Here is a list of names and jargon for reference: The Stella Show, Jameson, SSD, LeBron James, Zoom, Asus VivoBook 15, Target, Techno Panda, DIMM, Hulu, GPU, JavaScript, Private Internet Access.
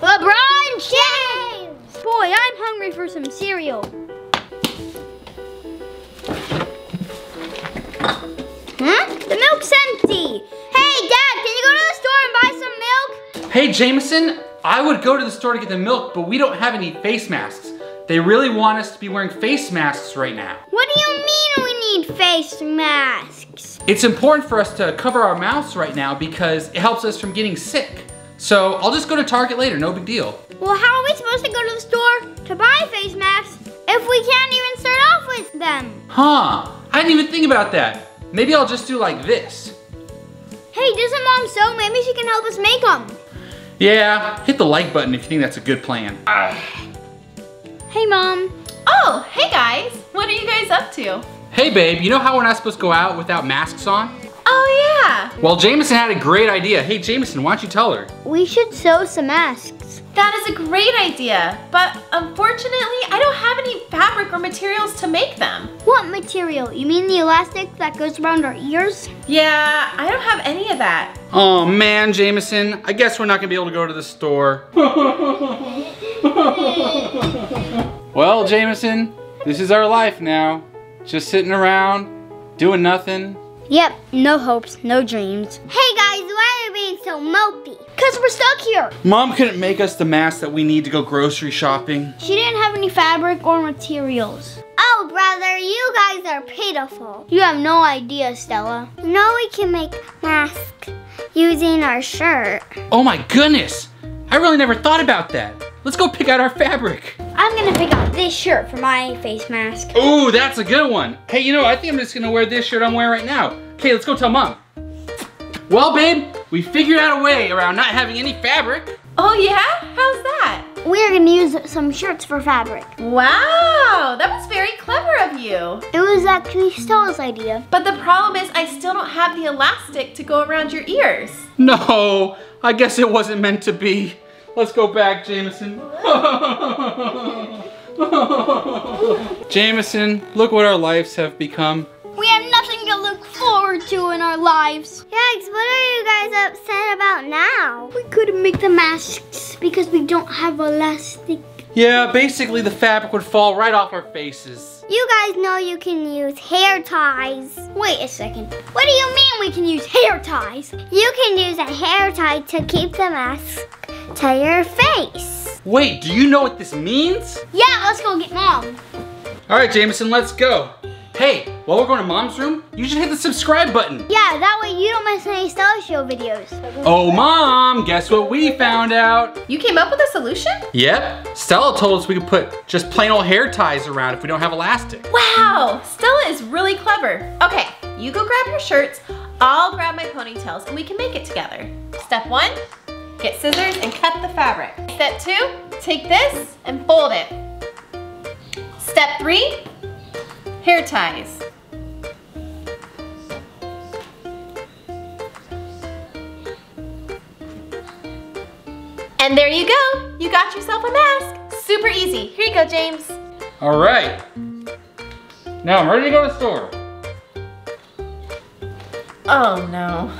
LeBron James! Boy, I'm hungry for some cereal. Huh? The milk's empty. Hey, Dad, can you go to the store and buy some milk? Hey, Jameson, I would go to the store to get the milk, but we don't have any face masks. They really want us to be wearing face masks right now. What do you mean we need face masks? It's important for us to cover our mouths right now because it helps us from getting sick. So I'll just go to Target later, no big deal. Well, how are we supposed to go to the store to buy face masks if we can't even start off with them? Huh, I didn't even think about that. Maybe I'll just do like this. Hey, doesn't Mom sew? Maybe she can help us make them. Yeah, hit the like button if you think that's a good plan. Hey, Mom. Oh, hey guys. What are you guys up to? Hey, babe, you know how we're not supposed to go out without masks on? Oh, yeah. Well, Jameson had a great idea. Hey, Jameson, why don't you tell her? We should sew some masks. That is a great idea, but unfortunately, I don't have any fabric or materials to make them. What material? You mean the elastic that goes around our ears? Yeah, I don't have any of that. Oh, man, Jameson. I guess we're not going to be able to go to the store. Well, Jameson, this is our life now. Just sitting around, doing nothing. Yep, no hopes, no dreams. Hey guys, why are we being so mopey? Because we're stuck here. Mom couldn't make us the mask that we need to go grocery shopping. She didn't have any fabric or materials. Oh, brother, you guys are pitiful. You have no idea, Stella. You know we can make masks using our shirt. Oh my goodness, I really never thought about that. Let's go pick out our fabric. I'm gonna pick out this shirt for my face mask. Ooh, that's a good one. Hey, you know, I think I'm just gonna wear this shirt I'm wearing right now. Okay, let's go tell Mom. Well, babe, we figured out a way around not having any fabric. Oh yeah? How's that? We're gonna use some shirts for fabric. Wow, that was very clever of you. It was actually Stella's idea. But the problem is I still don't have the elastic to go around your ears. No, I guess it wasn't meant to be. Let's go back, Jameson. Jameson, look what our lives have become. We have nothing to look forward to in our lives. Yikes, what are you guys upset about now? We couldn't make the masks because we don't have elastic. Yeah, basically the fabric would fall right off our faces. You guys know you can use hair ties. Wait a second. What do you mean we can use hair ties? You can use a hair tie to keep the mask to your face. Wait, do you know what this means? Yeah, let's go get Mom. All right, Jameson, let's go. Hey, while we're going to Mom's room, you should hit the subscribe button. Yeah, that way you don't miss any Stella Show videos. Oh, Mom, guess what we found out? You came up with a solution? Yep, Stella told us we could put just plain old hair ties around if we don't have elastic. Wow, Stella is really clever. Okay, you go grab your shirts, I'll grab my ponytails, and we can make it together. Step one. Get scissors and cut the fabric. Step two, take this and fold it. Step three, hair ties. And there you go, you got yourself a mask. Super easy, here you go, James. All right, now I'm ready to go to the store. Oh no.